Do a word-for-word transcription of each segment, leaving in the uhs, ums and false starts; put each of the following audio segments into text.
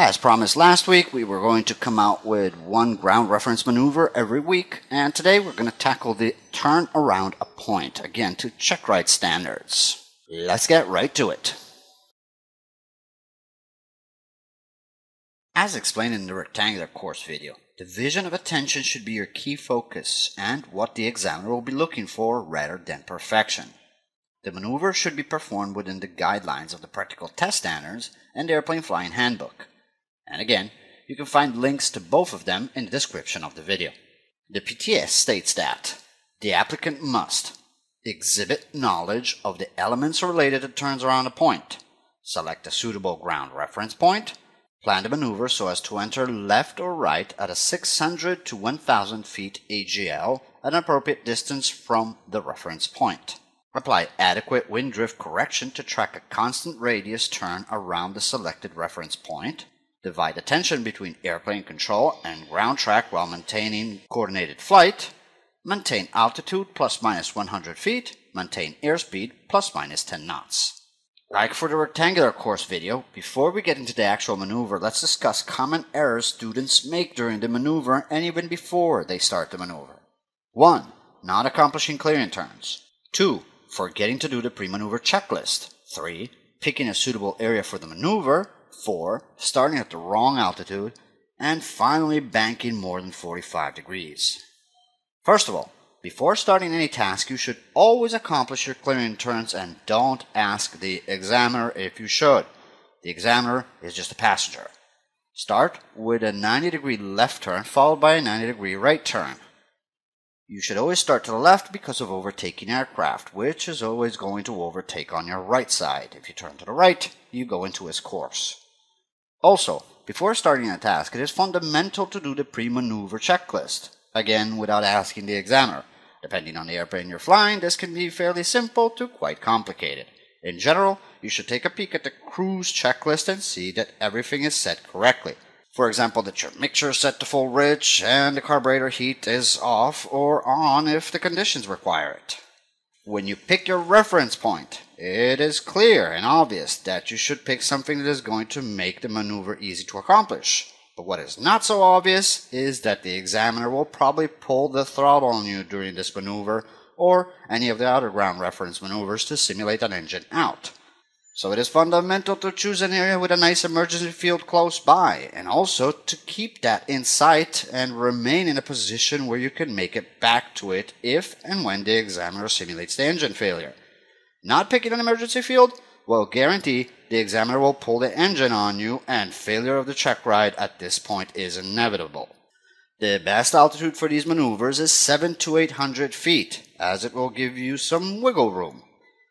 As promised last week, we were going to come out with one ground reference maneuver every week, and today we're going to tackle the turn around a point, again to check ride standards. Let's get right to it. As explained in the rectangular course video, division of attention should be your key focus and what the examiner will be looking for rather than perfection. The maneuver should be performed within the guidelines of the practical test standards and the airplane flying handbook. And again, you can find links to both of them in the description of the video. The P T S states that the applicant must exhibit knowledge of the elements related to turns around a point, select a suitable ground reference point, plan the maneuver so as to enter left or right at a six hundred to one thousand feet A G L at an appropriate distance from the reference point. Apply adequate wind drift correction to track a constant radius turn around the selected reference point. Divide attention between airplane control and ground track while maintaining coordinated flight. Maintain altitude plus minus one hundred feet. Maintain airspeed plus minus ten knots. Like for the rectangular course video, before we get into the actual maneuver, let's discuss common errors students make during the maneuver and even before they start the maneuver. one. Not accomplishing clearing turns. two. Forgetting to do the pre-maneuver checklist. three. Picking a suitable area for the maneuver. four. Starting at the wrong altitude, and finally banking more than forty-five degrees. First of all, before starting any task, you should always accomplish your clearing turns and don't ask the examiner if you should. The examiner is just a passenger. Start with a ninety degree left turn followed by a ninety degree right turn. You should always start to the left because of overtaking aircraft, which is always going to overtake on your right side. If you turn to the right, you go into its course. Also, before starting a task, it is fundamental to do the pre-maneuver checklist, again without asking the examiner. Depending on the airplane you're flying, this can be fairly simple to quite complicated. In general, you should take a peek at the cruise checklist and see that everything is set correctly. For example, that your mixture is set to full rich and the carburetor heat is off or on if the conditions require it. When you pick your reference point, it is clear and obvious that you should pick something that is going to make the maneuver easy to accomplish. But what is not so obvious is that the examiner will probably pull the throttle on you during this maneuver or any of the other ground reference maneuvers to simulate an engine out. So it is fundamental to choose an area with a nice emergency field close by, and also to keep that in sight and remain in a position where you can make it back to it if and when the examiner simulates the engine failure. Not picking an emergency field will guarantee the examiner will pull the engine on you, and failure of the check ride at this point is inevitable. The best altitude for these maneuvers is seven to eight hundred feet, as it will give you some wiggle room.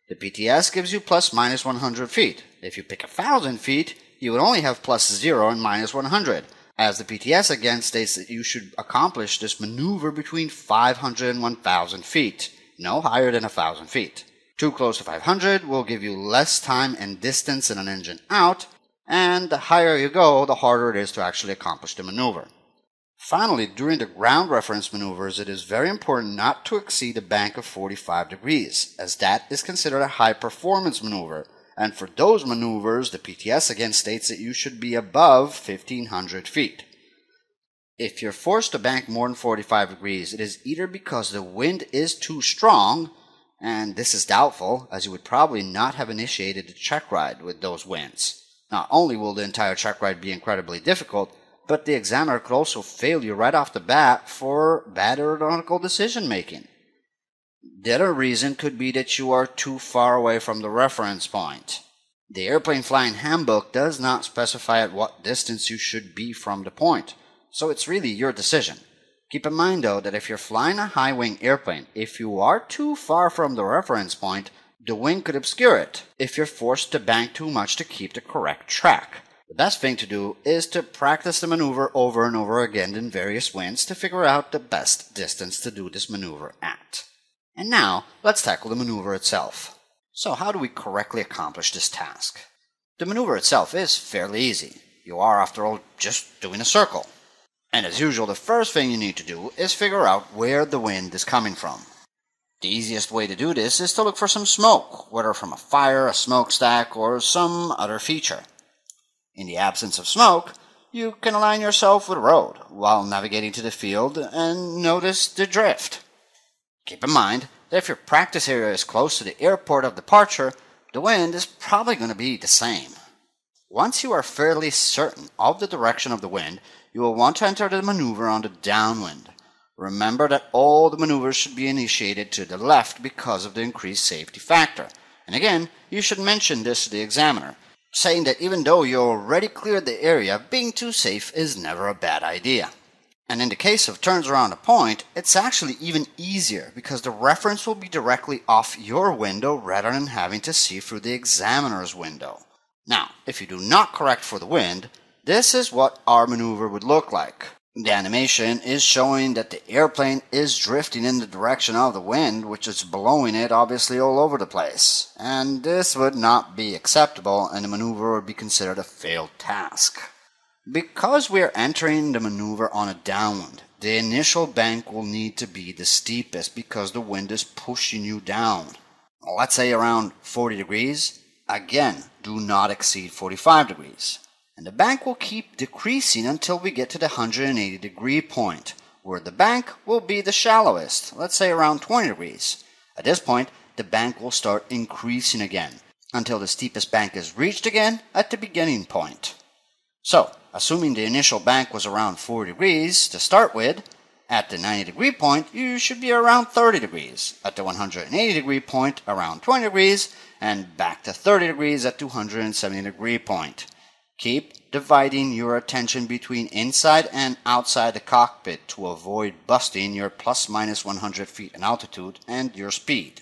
The P T S gives you plus minus one hundred feet. If you pick one thousand feet, you would only have plus zero and minus one hundred, as the P T S again states that you should accomplish this maneuver between five hundred and one thousand feet, no higher than one thousand feet. Too close to five hundred will give you less time and distance in an engine out, and the higher you go, the harder it is to actually accomplish the maneuver. Finally, during the ground reference maneuvers, it is very important not to exceed a bank of forty-five degrees, as that is considered a high performance maneuver, and for those maneuvers the P T S again states that you should be above fifteen hundred feet. If you're forced to bank more than forty-five degrees, it is either because the wind is too strong, and this is doubtful as you would probably not have initiated the check ride with those winds. Not only will the entire check ride be incredibly difficult, but the examiner could also fail you right off the bat for bad aeronautical decision making. The other reason could be that you are too far away from the reference point. The airplane flying handbook does not specify at what distance you should be from the point, so it's really your decision. Keep in mind though that if you're flying a high wing airplane, if you are too far from the reference point, the wing could obscure it if you're forced to bank too much to keep the correct track. The best thing to do is to practice the maneuver over and over again in various winds to figure out the best distance to do this maneuver at. And now, let's tackle the maneuver itself. So how do we correctly accomplish this task? The maneuver itself is fairly easy. You are, after all, just doing a circle. And as usual, the first thing you need to do is figure out where the wind is coming from. The easiest way to do this is to look for some smoke, whether from a fire, a smokestack, or some other feature. In the absence of smoke, you can align yourself with road while navigating to the field and notice the drift. Keep in mind that if your practice area is close to the airport of departure, the wind is probably going to be the same. Once you are fairly certain of the direction of the wind, you will want to enter the maneuver on the downwind. Remember that all the maneuvers should be initiated to the left because of the increased safety factor. And again, you should mention this to the examiner, saying that even though you already cleared the area, being too safe is never a bad idea. And in the case of turns around a point, it's actually even easier because the reference will be directly off your window rather than having to see through the examiner's window. Now, if you do not correct for the wind, this is what our maneuver would look like. The animation is showing that the airplane is drifting in the direction of the wind, which is blowing it obviously all over the place. And this would not be acceptable, and the maneuver would be considered a failed task. Because we are entering the maneuver on a downwind, the initial bank will need to be the steepest because the wind is pushing you down. Let's say around forty degrees. Again, do not exceed forty-five degrees. And the bank will keep decreasing until we get to the one hundred eighty degree point, where the bank will be the shallowest, let's say around twenty degrees. At this point, the bank will start increasing again, until the steepest bank is reached again at the beginning point. So, assuming the initial bank was around forty degrees to start with, at the ninety degree point, you should be around thirty degrees, at the one hundred eighty degree point around twenty degrees, and back to thirty degrees at two hundred seventy degree point. Keep dividing your attention between inside and outside the cockpit to avoid busting your plus minus one hundred feet in altitude and your speed.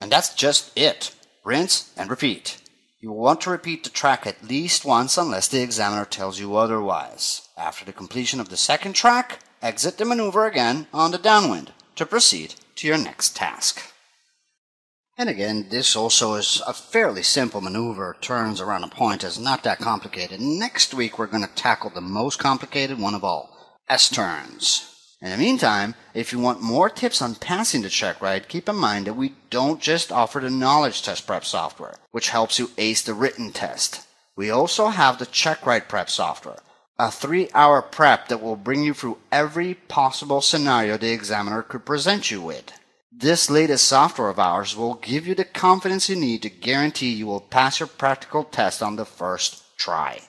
And that's just it. Rinse and repeat. You will want to repeat the track at least once unless the examiner tells you otherwise. After the completion of the second track, exit the maneuver again on the downwind to proceed to your next task. And again, this also is a fairly simple maneuver. Turns around a point is not that complicated. Next week, we're going to tackle the most complicated one of all, S-turns. In the meantime, if you want more tips on passing the checkride, keep in mind that we don't just offer the knowledge test prep software, which helps you ace the written test. We also have the checkride prep software, a three hour prep that will bring you through every possible scenario the examiner could present you with. This latest software of ours will give you the confidence you need to guarantee you will pass your practical test on the first try.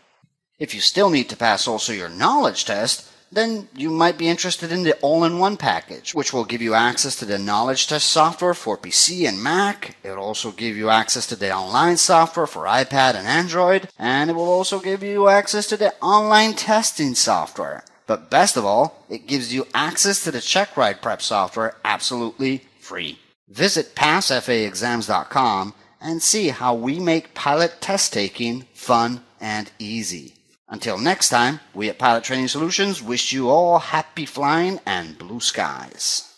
If you still need to pass also your knowledge test, then you might be interested in the all-in-one package, which will give you access to the knowledge test software for P C and Mac. It will also give you access to the online software for iPad and Android, and it will also give you access to the online testing software. But best of all, it gives you access to the checkride prep software absolutely free. Visit Pass F A exams dot com and see how we make pilot test taking fun and easy. Until next time, we at Pilot Training Solutions wish you all happy flying and blue skies.